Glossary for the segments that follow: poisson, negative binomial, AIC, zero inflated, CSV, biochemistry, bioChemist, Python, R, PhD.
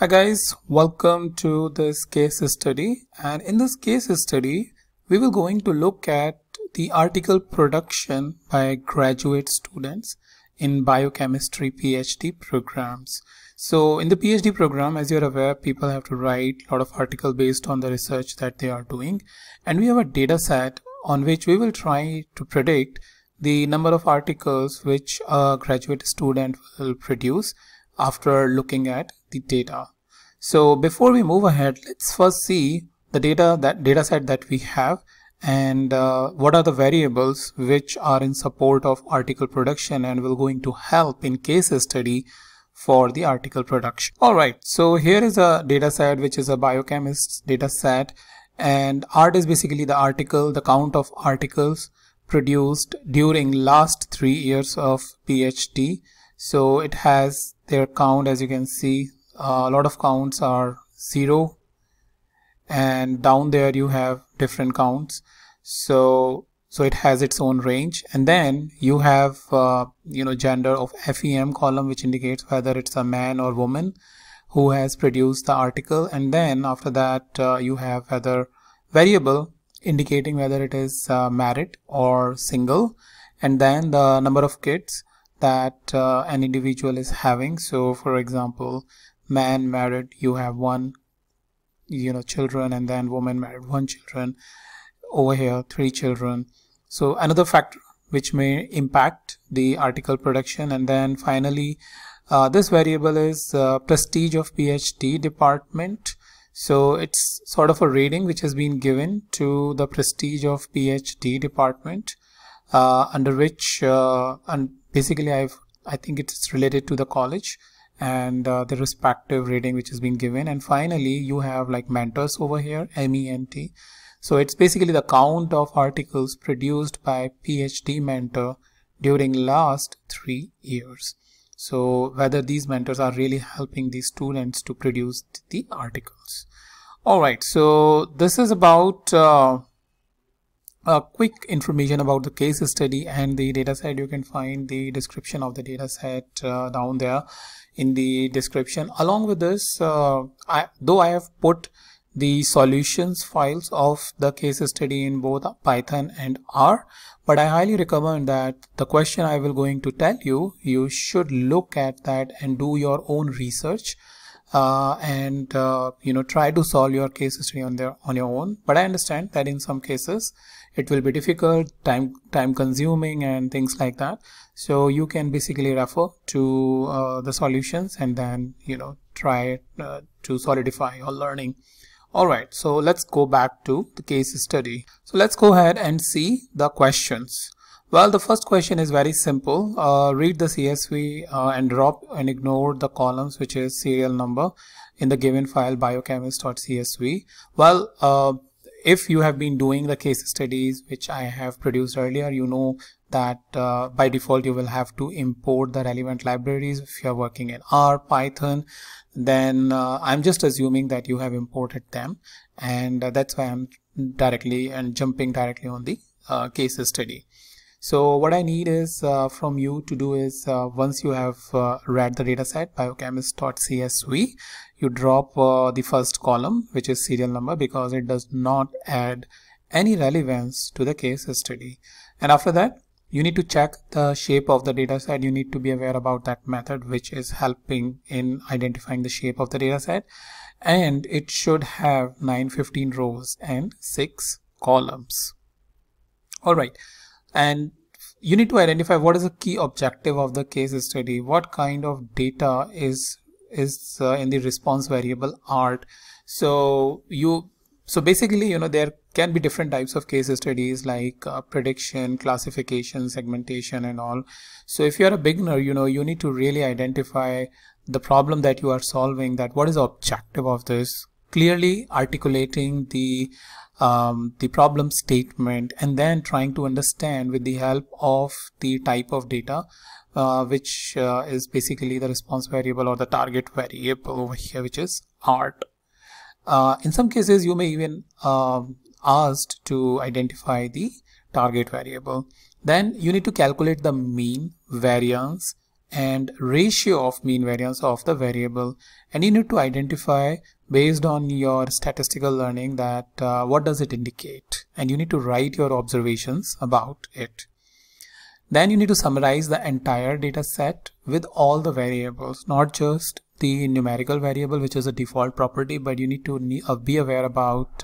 Hi guys, welcome to this case study, and in this case study we will going to look at the article production by graduate students in biochemistry PhD programs. So in the PhD program, as you're aware, people have to write a lot of articles based on the research that they are doing, and we have a data set on which we will try to predict the number of articles which a graduate student will produce after looking at the data. So before we move ahead, let's first see the data set that we have, and what are the variables which are in support of article production and will going to help in case study for the article production. Alright, so here is a data set which is a biochemist data set, and R is basically the article, the count of articles produced during last 3 years of PhD. So it has their count, as you can see, a lot of counts are 0, and down there you have different counts. So it has its own range, and then you have gender of FEM column, which indicates whether it's a man or woman who has produced the article, and then after that you have other variable indicating whether it is married or single, and then the number of kids that an individual is having. So for example, man married, you have one children, and then woman married, one children, over here 3 children. So another factor which may impact the article production. And then finally this variable is prestige of PhD department. So it's sort of a rating which has been given to the prestige of PhD department, under which and basically I think it's related to the college and the respective rating which has been given. And finally you have like mentors over here, MENT. So it's basically the count of articles produced by PhD mentor during last 3 years. So whether these mentors are really helping these students to produce the articles. Alright, so this is about a quick information about the case study and the data set. You can find the description of the data set down there in the description. Along with this, I have put the solutions files of the case study in both Python and R, but I highly recommend that the question I will going to tell you, you should look at that and do your own research. Try to solve your case history on your own. But I understand that in some cases it will be difficult, time consuming and things like that. So you can basically refer to the solutions and then try to solidify your learning. Alright, so let's go back to the case study. So let's go ahead and see the questions. Well, the first question is very simple. Read the CSV and drop and ignore the columns which is serial number in the given file biochemist.csv. Well, if you have been doing the case studies which I have produced earlier, you know that by default you will have to import the relevant libraries if you are working in R, Python. Then I'm just assuming that you have imported them, and that's why I'm jumping directly on the case study. So what I need is from you to do is, once you have read the dataset biochemist.csv, you drop the first column which is serial number, because it does not add any relevance to the case study. And after that you need to check the shape of the dataset. You need to be aware about that method which is helping in identifying the shape of the dataset, and it should have 915 rows and 6 columns. Alright. And you need to identify what is the key objective of the case study, what kind of data is in the response variable art. So basically, there can be different types of case studies like prediction, classification, segmentation and all. So if you're a beginner, you need to really identify the problem that you are solving, that what is the objective of this, clearly articulating the problem statement, and then trying to understand with the help of the type of data which is basically the response variable or the target variable over here, which is art. In some cases you may even asked to identify the target variable. Then you need to calculate the mean, variance and ratio of mean variance of the variable, and you need to identify based on your statistical learning that what does it indicate, and you need to write your observations about it. Then you need to summarize the entire data set with all the variables, not just the numerical variable which is a default property, but you need to be aware about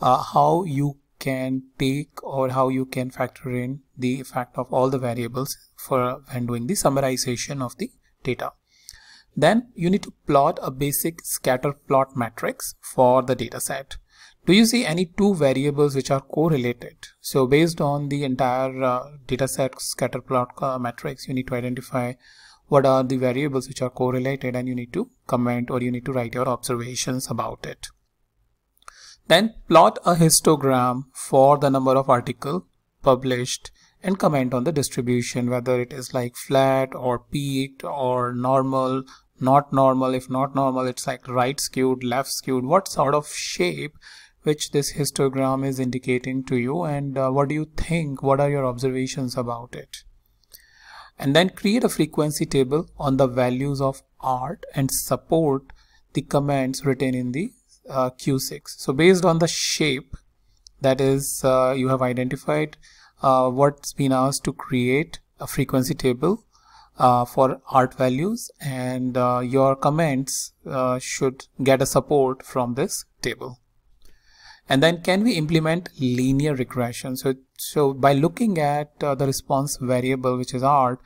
how you can take or how you can factor in the fact of all the variables for when doing the summarization of the data. Then you need to plot a basic scatter plot matrix for the data set. Do you see any two variables which are correlated? So based on the entire data set scatter plot matrix, you need to identify what are the variables which are correlated, and you need to comment or you need to write your observations about it. Then plot a histogram for the number of articles published and comment on the distribution, whether it is like flat or peaked or normal, not normal. If not normal, it's like right skewed, left skewed, what sort of shape which this histogram is indicating to you, and what do you think, what are your observations about it. And then create a frequency table on the values of R and support the comments written in the Q6. So based on the shape that is you have identified, what's been asked to create a frequency table for art values, and your comments should get a support from this table. And then can we implement linear regression? So by looking at the response variable which is R,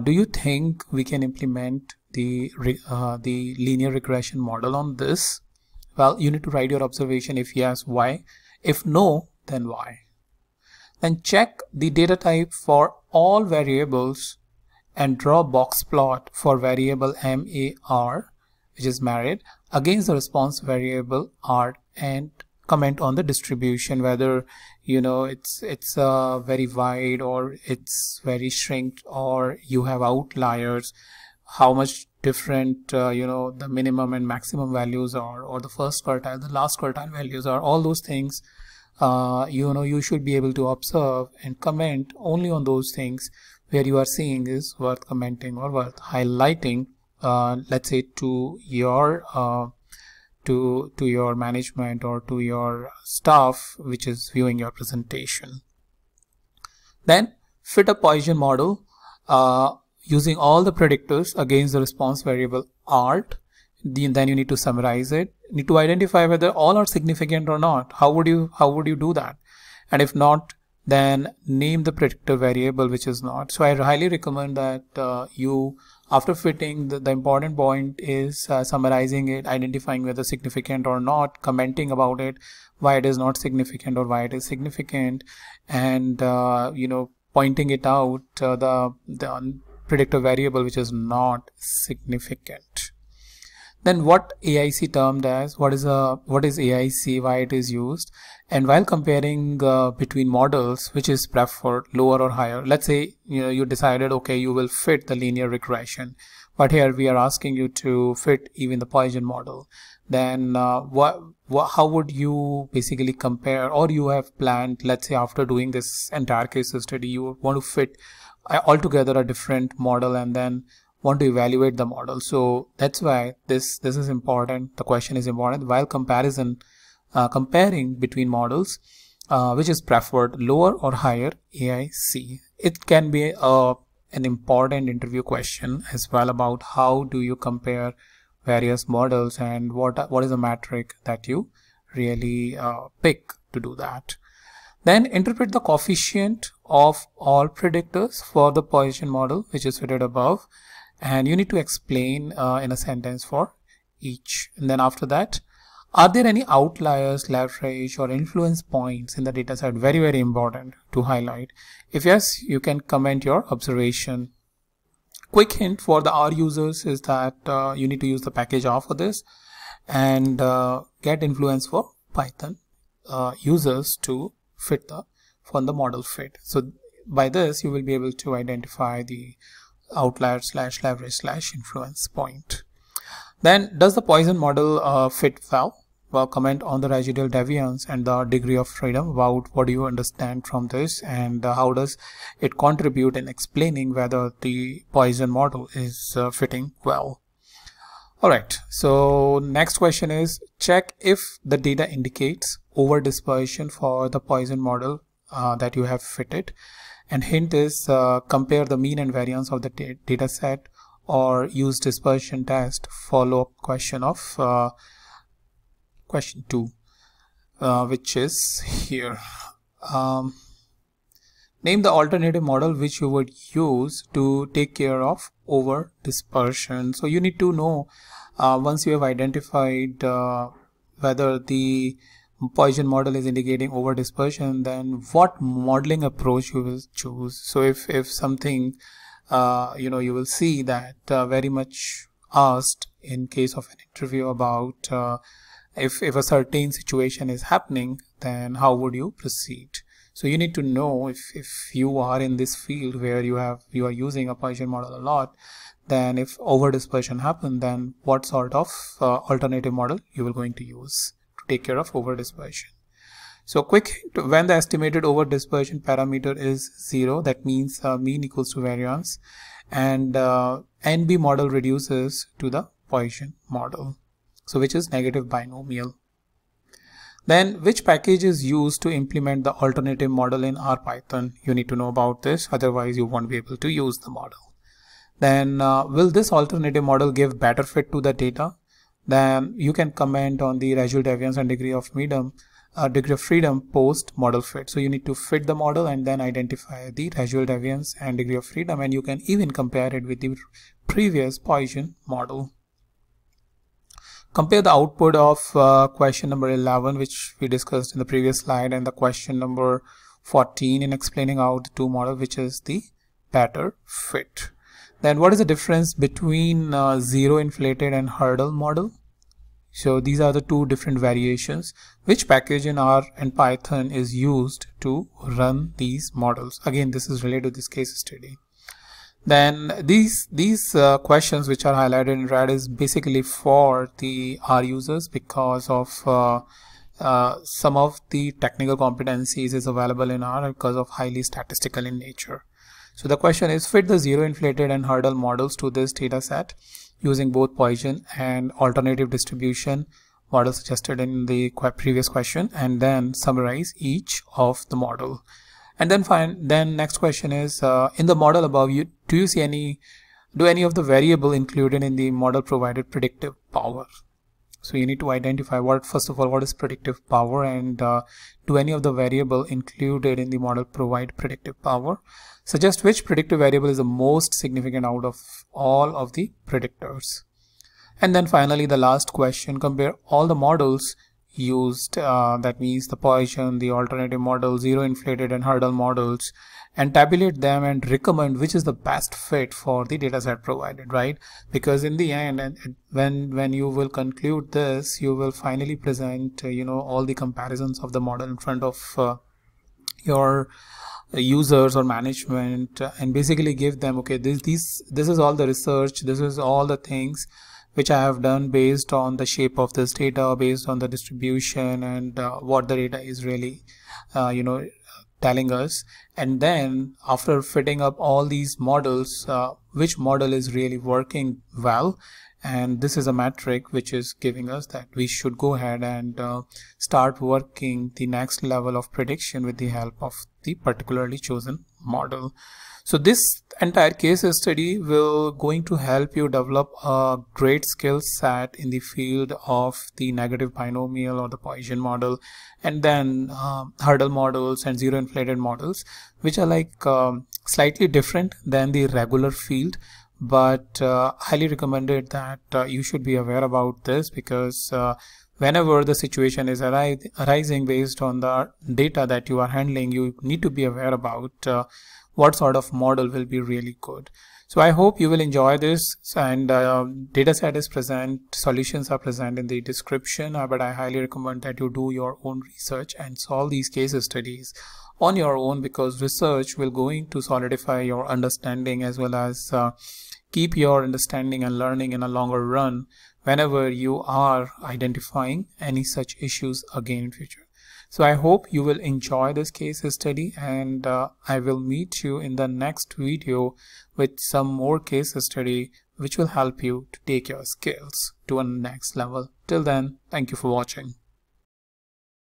do you think we can implement the linear regression model on this? Well, you need to write your observation. If yes, why? If no, then why? Then check the data type for all variables and draw box plot for variable MAR, which is married, against the response variable R, and comment on the distribution, whether you know it's very wide or it's very shrinked, or you have outliers, how much different you know the minimum and maximum values are, or the first quartile, the last quartile values are. All those things you know, you should be able to observe and comment only on those things where you are seeing is worth commenting or worth highlighting, let's say to your management or to your staff which is viewing your presentation. Then fit a Poisson model using all the predictors against the response variable art. Then you need to summarize it. You need to identify whether all are significant or not. How would you do that? And if not, then name the predictor variable which is not. So I highly recommend that you, after fitting, the important point is summarizing it, identifying whether significant or not, commenting about it, why it is not significant or why it is significant, and you know, pointing it out, the predictor variable which is not significant. Then what AIC termed as, what is AIC, why it is used, and while comparing between models, which is preferred, lower or higher. Let's say you know you decided, okay, you will fit the linear regression, but here we are asking you to fit even the Poisson model. Then how would you basically compare, or you have planned, let's say after doing this entire case study, you want to fit altogether a different model and then want to evaluate the model. So that's why this is important. The question is important while comparing between models, which is preferred, lower or higher AIC. It can be an important interview question as well, about how do you compare various models and what is the metric that you really pick to do that. Then interpret the coefficient of all predictors for the Poisson model which is fitted above, and you need to explain in a sentence for each. And then after that, are there any outliers, leverage or influence points in the data set? Very, very important to highlight. If yes, you can comment your observation. Quick hint for the R users is that you need to use the package R for this, and get influence for Python users to fit the model fit. So by this you will be able to identify the outlier / leverage / influence point. Then does the Poisson model fit well? comment on the residual deviance and the degree of freedom. About what do you understand from this, and how does it contribute in explaining whether the Poisson model is fitting well? Alright, so next question is, check if the data indicates over dispersion for the Poisson model that you have fitted. And hint is, compare the mean and variance of the data set, or use dispersion test follow-up question of question 2, which is here. Name the alternative model which you would use to take care of over dispersion. So you need to know, once you have identified whether the Poisson model is indicating over dispersion, then what modeling approach you will choose. So if something, you will see that very much asked in case of an interview about if a certain situation is happening, then how would you proceed? So you need to know if you are in this field where you are using a Poisson model a lot, then if over dispersion happens, then what sort of alternative model you will going to use to take care of over dispersion. So quick hint, when the estimated over dispersion parameter is 0, that means mean equals to variance, and NB model reduces to the Poisson model, so which is negative binomial. Then which package is used to implement the alternative model in R Python? You need to know about this, otherwise you won't be able to use the model. Then will this alternative model give better fit to the data? Then you can comment on the residual deviance and degree of freedom post model fit. So you need to fit the model and then identify the residual deviance and degree of freedom, and you can even compare it with the previous Poisson model. Compare the output of question number 11, which we discussed in the previous slide, and the question number 14 in explaining out the two models, which is the better fit. Then what is the difference between zero inflated and hurdle model? So these are the two different variations. Which package in R and Python is used to run these models? Again, this is related to this case study. Then these questions which are highlighted in red is basically for the R users, because of some of the technical competencies is available in R because of highly statistical in nature. So the question is, fit the zero inflated and hurdle models to this data set using both Poisson and alternative distribution model suggested in the previous question, and then summarize each of the model. And then next question is, in the model above, do any of the variable included in the model provided predictive power? So you need to identify first of all what is predictive power, and do any of the variable included in the model provide predictive power? Suggest which predictive variable is the most significant out of all of the predictors. And then finally the last question, compare all the models used, that means the Poisson, the alternative model, zero inflated and hurdle models, and tabulate them and recommend which is the best fit for the data set provided, right? Because in the end, and when you will conclude this, you will finally present all the comparisons of the model in front of your users or management, and basically give them, okay, this is all the research, this is all the things which I have done based on the shape of this data, based on the distribution, and what the data is really telling us. And then after fitting up all these models, which model is really working well, and this is a metric which is giving us that we should go ahead and start working the next level of prediction with the help of the particularly chosen model. So this entire case study will going to help you develop a great skill set in the field of the negative binomial or the Poisson model, and then hurdle models and zero inflated models, which are like slightly different than the regular field, but highly recommended that you should be aware about this, because whenever the situation is arising based on the data that you are handling, you need to be aware about what sort of model will be really good. So I hope you will enjoy this, and data set is present, solutions are present in the description, but I highly recommend that you do your own research and solve these case studies on your own, because research will going to solidify your understanding as well as keep your understanding and learning in a longer run whenever you are identifying any such issues again in future. So I hope you will enjoy this case study, and I will meet you in the next video with some more case study which will help you to take your skills to a next level. Till then, thank you for watching.